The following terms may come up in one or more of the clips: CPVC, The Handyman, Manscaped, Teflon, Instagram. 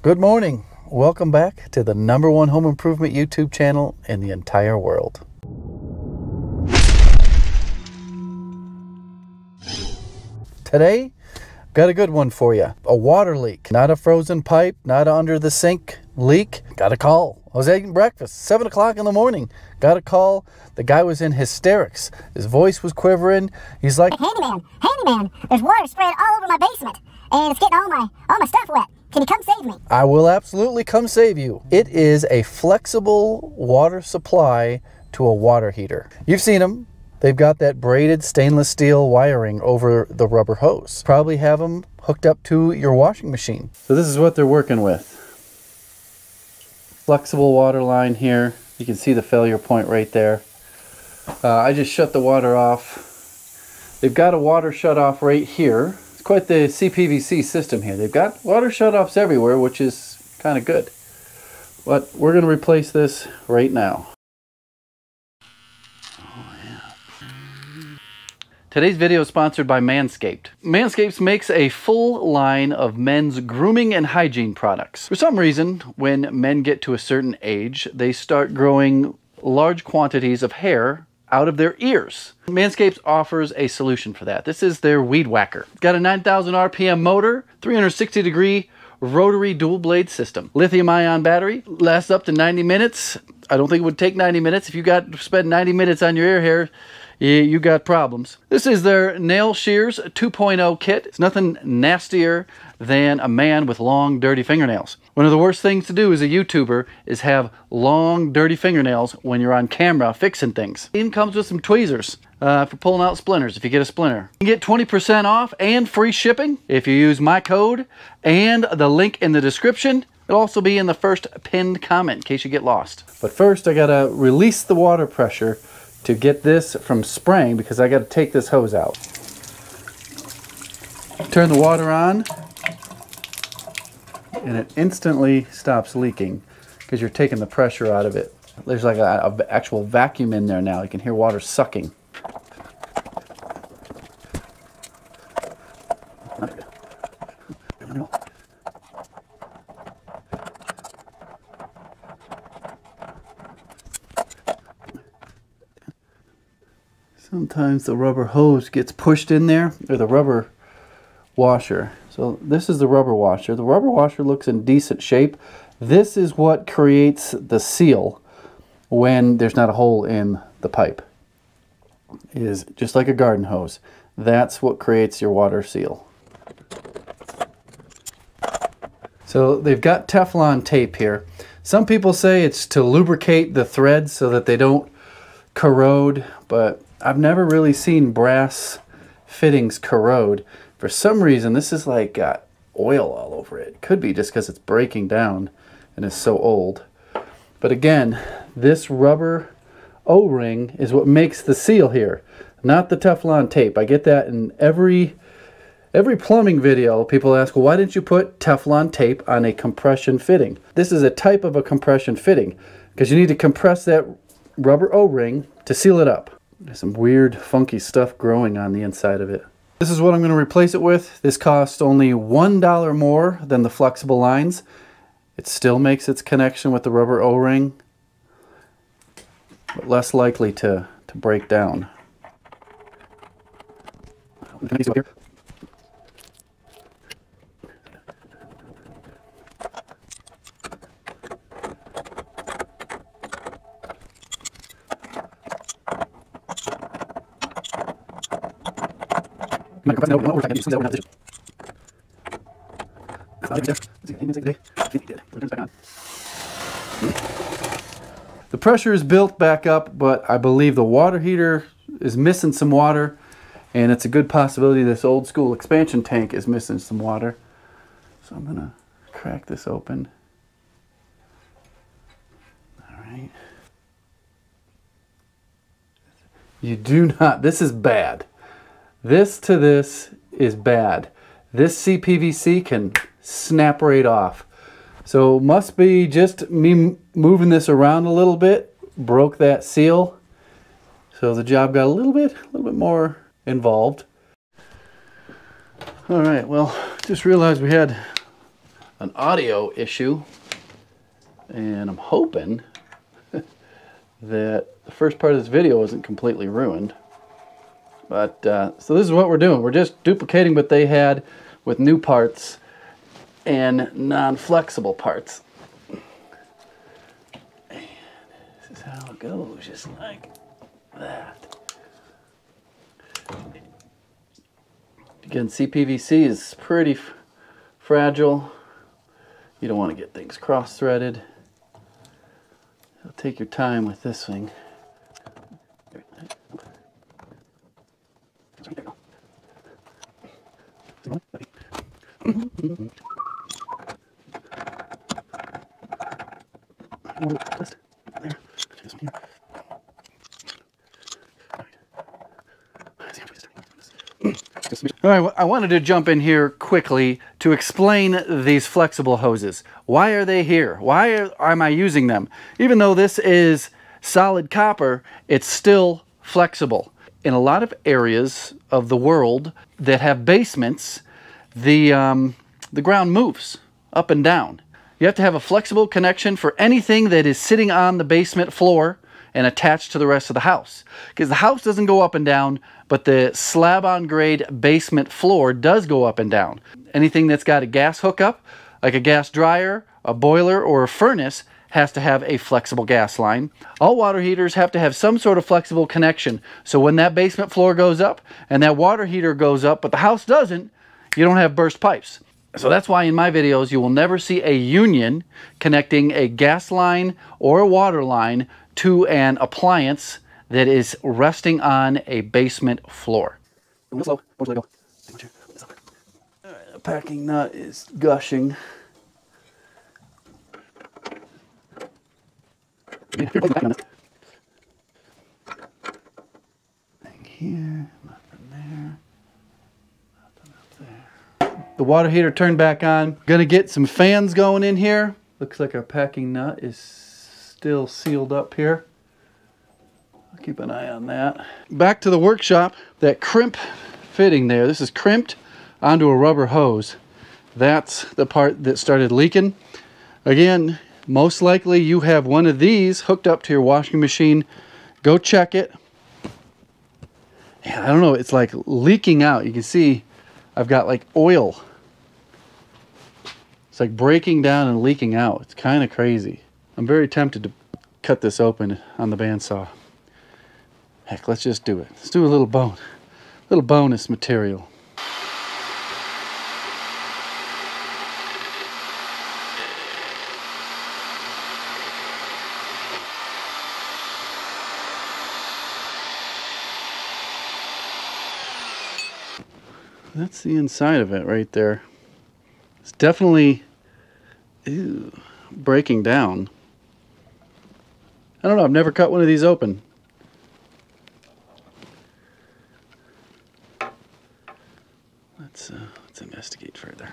Good morning. Welcome back to the #1 home improvement YouTube channel in the entire world. Today, got a good one for you. A water leak, not a frozen pipe, not an under the sink leak. Got a call. I was eating breakfast, 7 o'clock in the morning. Got a call. The guy was in hysterics. His voice was quivering. He's like, Handyman, there's water sprayed all over my basement and it's getting all my stuff wet. Can you come save me? I will absolutely come save you. It is a flexible water supply to a water heater. You've seen them. They've got that braided stainless steel wiring over the rubber hose. Probably have them hooked up to your washing machine. So this is what they're working with. Flexible water line here. You can see the failure point right there. I just shut the water off. They've got a water shutoff right here. Quite the CPVC system here. They've got water shutoffs everywhere, which is kind of good. But we're going to replace this right now. Oh, yeah. Today's video is sponsored by Manscaped. Manscaped makes a full line of men's grooming and hygiene products. For some reason, when men get to a certain age, they start growing large quantities of hair out of their ears. Manscaped offers a solution for that. This is their Weed Whacker. It's got a 9,000 RPM motor, 360-degree rotary dual blade system. Lithium-ion battery, lasts up to 90 minutes. I don't think it would take 90 minutes. If you got to spend 90 minutes on your ear hair, you got problems. This is their Nail Shears 2.0 kit. It's nothing nastier than a man with long, dirty fingernails. One of the worst things to do as a YouTuber is have long, dirty fingernails when you're on camera fixing things. It even comes with some tweezers for pulling out splinters if you get a splinter. You can get 20% off and free shipping if you use my code and the link in the description. It'll also be in the first pinned comment in case you get lost. But first, I gotta release the water pressure to get this from spraying because I gotta take this hose out. Turn the water on, and it instantly stops leaking because you're taking the pressure out of it. There's like an actual vacuum in there now. You can hear water sucking. Sometimes the rubber hose gets pushed in there, or the rubber washer. So this is the rubber washer. The rubber washer looks in decent shape. This is what creates the seal when there's not a hole in the pipe. It is just like a garden hose. That's what creates your water seal. So they've got Teflon tape here. Some people say it's to lubricate the threads so that they don't corrode, but I've never really seen brass fittings corrode. For some reason, this is like got oil all over it. Could be just because it's breaking down and is so old. But again, this rubber O-ring is what makes the seal here, not the Teflon tape. I get that in every plumbing video. People ask, well, why didn't you put Teflon tape on a compression fitting? This is a type of a compression fitting because you need to compress that rubber O-ring to seal it up. There's some weird, funky stuff growing on the inside of it. This is what I'm going to replace it with. This costs only $1 more than the flexible lines. It still makes its connection with the rubber O-ring, but less likely to break down. The pressure is built back up, but I believe the water heater is missing some water, and it's a good possibility this old school expansion tank is missing some water. So I'm gonna crack this open. All right. You do not, this is bad. This to this is bad. This CPVC can snap right off. So must be just me moving this around a little bit, broke that seal. So the job got a little bit more involved. All right, well, just realized we had an audio issue, and I'm hoping that the first part of this video isn't completely ruined. But so this is what we're doing. We're just duplicating what they had with new parts and non-flexible parts. And this is how it goes, just like that. Again, CPVC is pretty fragile. You don't want to get things cross-threaded. So take your time with this thing. All right, I wanted to jump in here quickly to explain these flexible hoses. Why are they here? Why am I using them? Even though this is solid copper, it's still flexible. In a lot of areas of the world that have basements, the ground moves up and down. You have to have a flexible connection for anything that is sitting on the basement floor and attached to the rest of the house, because the house doesn't go up and down, but the slab on grade basement floor does go up and down. Anything that's got a gas hookup, like a gas dryer, a boiler, or a furnace, has to have a flexible gas line. All water heaters have to have some sort of flexible connection, so when that basement floor goes up and that water heater goes up but the house doesn't, you don't have burst pipes. So that's why in my videos you will never see a union connecting a gas line or a water line to an appliance that is resting on a basement floor. All right, the packing nut is gushing. Here, nothing there, nothing up there. The water heater turned back on. Gonna get some fans going in here. Looks like our packing nut is still sealed up here. I'll keep an eye on that. Back to the workshop. That crimp fitting there, this is crimped onto a rubber hose. That's the part that started leaking. Again, most likely you have one of these hooked up to your washing machine. Go check it. And I don't know, it's like leaking out. You can see I've got like oil. It's like breaking down and leaking out. It's kind of crazy. I'm very tempted to cut this open on the bandsaw. Heck, let's just do it. Let's do a little bonus material. That's the inside of it right there. It's definitely breaking down. I don't know, I've never cut one of these open. Let's investigate further.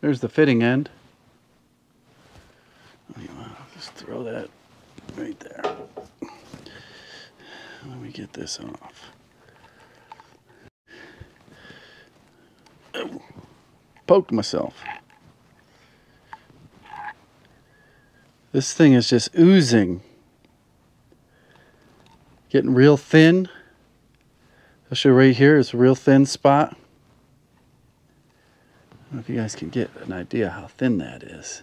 There's the fitting end. I'll just throw that right there. Let me get this off. Oh, poked myself. This thing is just oozing. Getting real thin. Especially right here is a real thin spot. I don't know if you guys can get an idea how thin that is.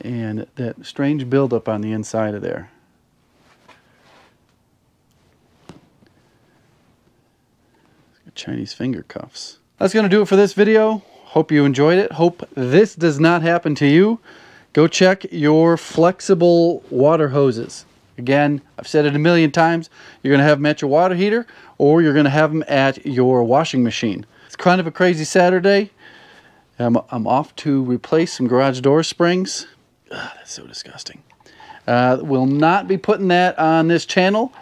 And that strange buildup on the inside of there. It's got Chinese finger cuffs. That's going to do it for this video. Hope you enjoyed it. Hope this does not happen to you. Go check your flexible water hoses. Again, I've said it a million times. You're going to have them at your water heater or you're going to have them at your washing machine. It's kind of a crazy Saturday. I'm off to replace some garage door springs. Ugh, that's so disgusting. Will not be putting that on this channel.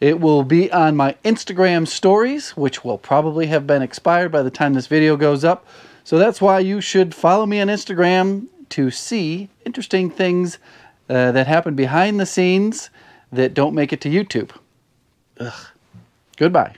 It will be on my Instagram stories, which will probably have been expired by the time this video goes up. So that's why you should follow me on Instagram. to see interesting things that happen behind the scenes that don't make it to YouTube. Ugh. Goodbye.